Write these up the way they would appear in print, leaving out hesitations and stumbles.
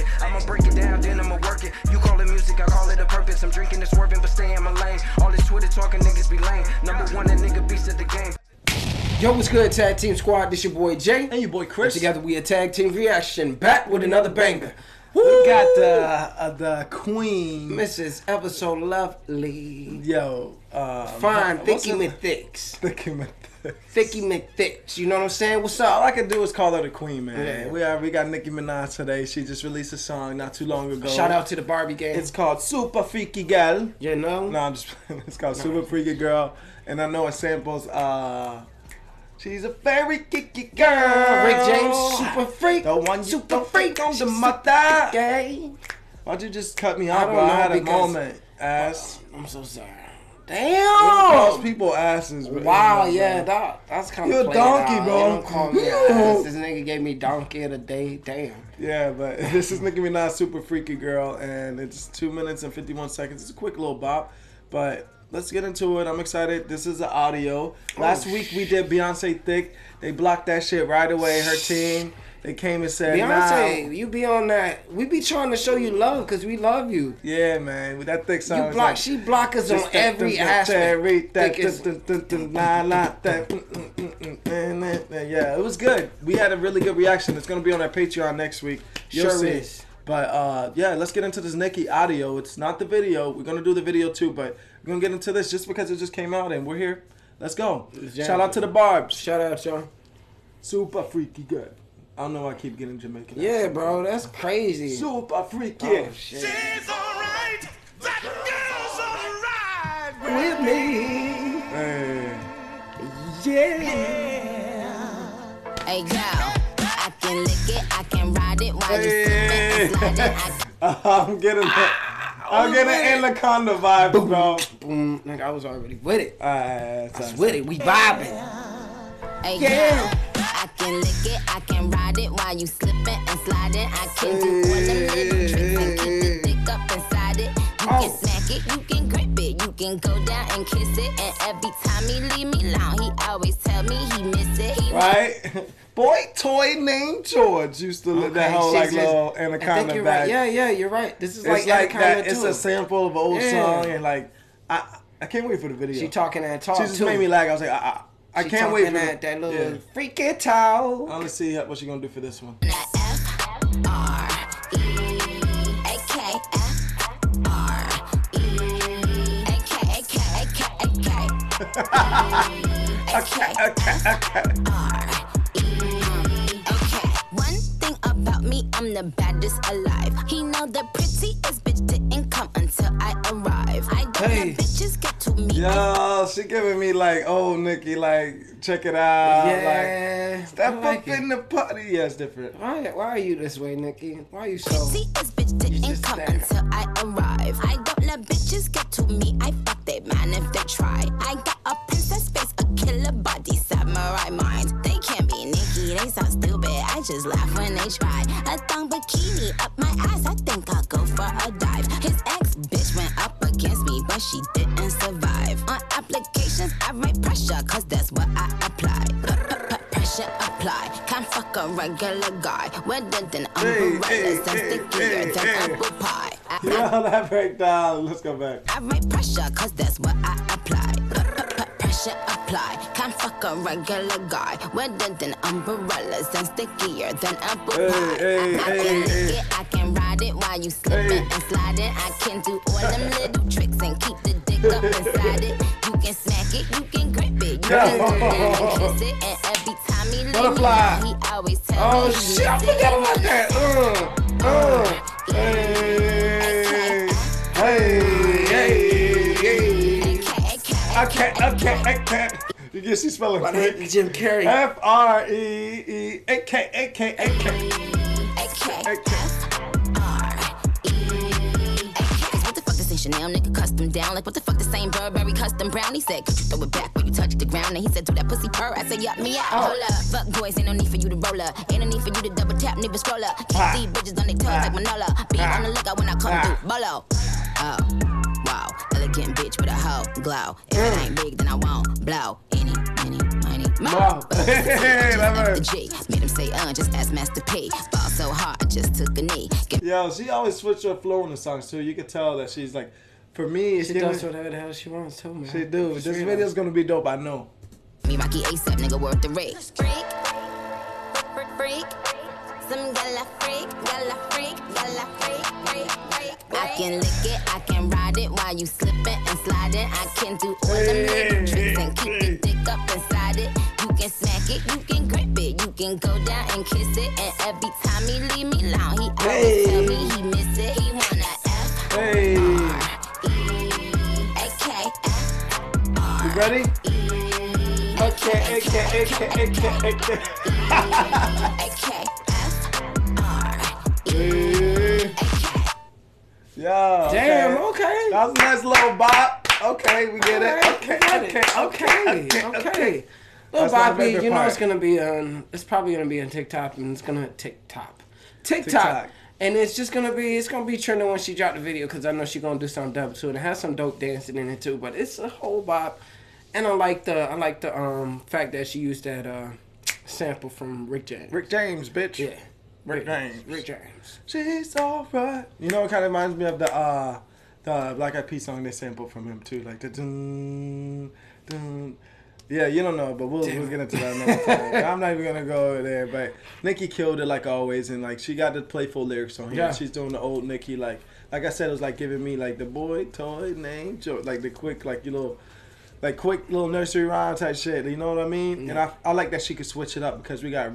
it. I'ma break it down, then I'ma work it. You call it music, I call it a purpose. I'm drinking and swerving, but stay in my lane. All this Twitter talking niggas be lame. Number 1, a nigga beast of the game. Yo, what's good, Tag Team Squad? This your boy Jay. And your boy Chris. And together we a Tag Team Reaction, back with another banger. Woo! We got the queen. Mrs. Ever So Lovely. Yo. Fine, Thicky McThicks. Thicky McThicks. You know what I'm saying? What's up? All I can do is call her the queen, man. Yeah. We got Nicki Minaj today. She just released a song not too long ago. Shout out to the Barbie gang. It's called Super Freaky Girl. You know? No, I'm just playing. It's called Super Freaky Girl. And I know it samples, she's a very kicky girl. Rick James, super freak. The one super freak on the mother. Gay. Why'd you just cut me off? I had a moment, ass. I'm so sorry. Damn. People asses. Wow, yeah, that's kind of. You're a donkey, bro. Don't call me ass. This nigga gave me donkey of the day. Damn. Yeah, but this is Nicki Minaj, Super Freaky Girl, and it's 2 minutes and 51 seconds. It's a quick little bop, but. Let's get into it. I'm excited. This is the audio. Last week we did Beyonce Thick. They blocked that shit right away. Her team. They came and said, Beyonce, nah, you be on that. We be trying to show you love because we love you. Yeah, man. With that thick song. You block, like, she block us on every aspect. Yeah, it was good. We had a really good reaction. It's going to be on our Patreon next week. You'll see. Is. But, yeah, let's get into this Nicki audio. It's not the video. We're going to do the video, too, but we're going to get into this just because it just came out and we're here. Let's go. Exactly. Shout out to the Barbz. Shout out, y'all. Super freaky good. I don't know why I keep getting Jamaican. Yeah, out. Bro, that's crazy. Super freaky. Oh, shit. She's all right. That girl's all right with me. Hey. Yeah. Hey, girl. I can lick it. I can ride it while you slip it. I'm getting it. I'm getting an Anaconda vibe, boom, bro. Boom. Like I was already with it. I was with it. We vibing. Hey, yeah. I can lick it. I can ride it while you slip it and slide it. I can do one of them tricks and get the dick up inside it. You can smack it. You can grip it. You can go down and kiss it. And every time he leave me alone, he always tell me he miss it. He right. Boy toy named George used to live that whole like little Anaconda bag. Right. Yeah, you're right. This is like Anaconda too. It's a sample of an old song and like I can't wait for the video. She talking that talk. She just made me lag. I was like I can't wait for that little freaky talk. I want to see what she gonna do for this one. Okay. I'm the baddest alive. He know the prettiest bitch didn't come until I arrive. I got the bitches get to me. Yo, she giving me like, oh, Nicki, like, check it out. Yeah. Like, step like up it. In the party. Yeah, it's different. Why are you this way, Nicki? Why are you so... Prettiest bitch didn't come until I arrive. I don't let bitches get to me. I fuck that man if they try. I got a princess face, a killer body, samurai mind. They can't be Nicki, they so stupid. I just laugh when they try. A thong bikini up my ass, I think I'll go for a dive. His ex-bitch went up against me, but she didn't survive. On applications, I write pressure, cause that's what I apply. Pressure apply, can't fuck a regular guy. Wetter than umbrellas, I'm stickier than apple pie. Yo, that breakdown, let's go back. I write pressure, cause that's what I apply. Pressure apply, can't fuck a regular guy. Wetter than umbrellas, I'm stickier than apple pie. I can ride it while you slip it and slide it. I can do all them little tricks and keep the dick up inside it. You can smack it, you can grip it, you can do it and kiss it. And every time he leaves me, he always tells me. Oh shit, I forgot about that. I can't. You guess she's spelling Frick. Jim Carrey. F-R-E-E-A-K-A-K-A-K. A-K-A-K. What the fuck this ain't Chanel, nigga, custom down. Like, what the fuck this ain't Burberry, custom brown. He said, could you throw it back when you touch the ground? And he said, do that pussy purr. I said, yup, me out. Hold up. Fuck boys, ain't no need for you to roll up. Ain't no need for you to double tap, nigga, scroll up. Keep these bitches on their toes like Manola. Be on the lookout when I come through. Bolo. Wow, elegant bitch with a hoe glow. If it ain't big, then I won't blow. Any, money, Mom. Hey, made him say, just ask Master P. Ball so hard, I just took a knee. Yo, she always switched her flow in the songs too. You could tell that she's like, for me, it's she does whatever the hell she wants too, man. She do. This video's gonna be dope, I know. Me Rocky ASAP, nigga, worth the Rick. Freak. Some gala freak. I can lick it, I can ride it while you slip it and slide it. I can do all them little tricks and keep the dick up inside it. You can smack it, you can grip it, you can go down and kiss it. And every time he leave me alone, he always tell me he miss it. He wanna F-R-E-A-K-F-R. You ready? Okay. Yeah. Damn, okay. That was a nice little bop. Okay, we get it. Okay. Little boppy, you know it's gonna be on. It's probably gonna be on TikTok, and it's gonna TikTok. And it's just gonna be. It's gonna be trending when she dropped the video, because I know she's gonna do something dope too, and it has some dope dancing in it too. But it's a whole bop, and I like the fact that she used that sample from Rick James. Rick James, bitch. Yeah. Rick James. She's alright. You know, it kind of reminds me of the Black Eyed Peas song they sampled from him too, like the dun dun. Yeah, you don't know, but we'll get into that another time. I'm not even gonna go over there, but Nicki killed it like always, and like she got the playful lyrics on here. Yeah. She's doing the old Nicki, like I said, it was like giving me like the boy toy name joke, like the quick like you know. Like quick little nursery rhyme type shit, you know what I mean? Mm. And I like that she could switch it up, because we got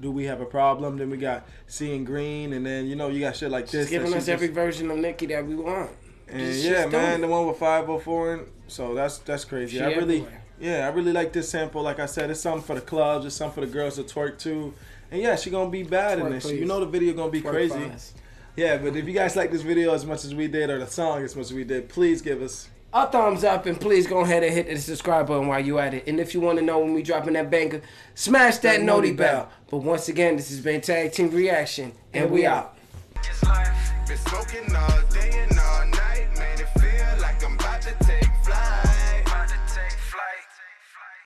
Do We Have a Problem, then we got Seeing Green, and then, you know, you got shit like this. She's giving us every version of Nicki that we want. And yeah, man, the one with 504, and so that's crazy. She I really like this sample. Like I said, it's something for the clubs, it's something for the girls to twerk to. And yeah, she gonna be bad twerk in this. Please. You know the video gonna be twerk crazy. Fast. Yeah, but if you guys like this video as much as we did, or the song as much as we did, please give us a thumbs up, and please go ahead and hit the subscribe button while you at it. And if you want to know when we dropping that banger, smash that noti bell. But once again, this has been Tag Team Reaction, and we out.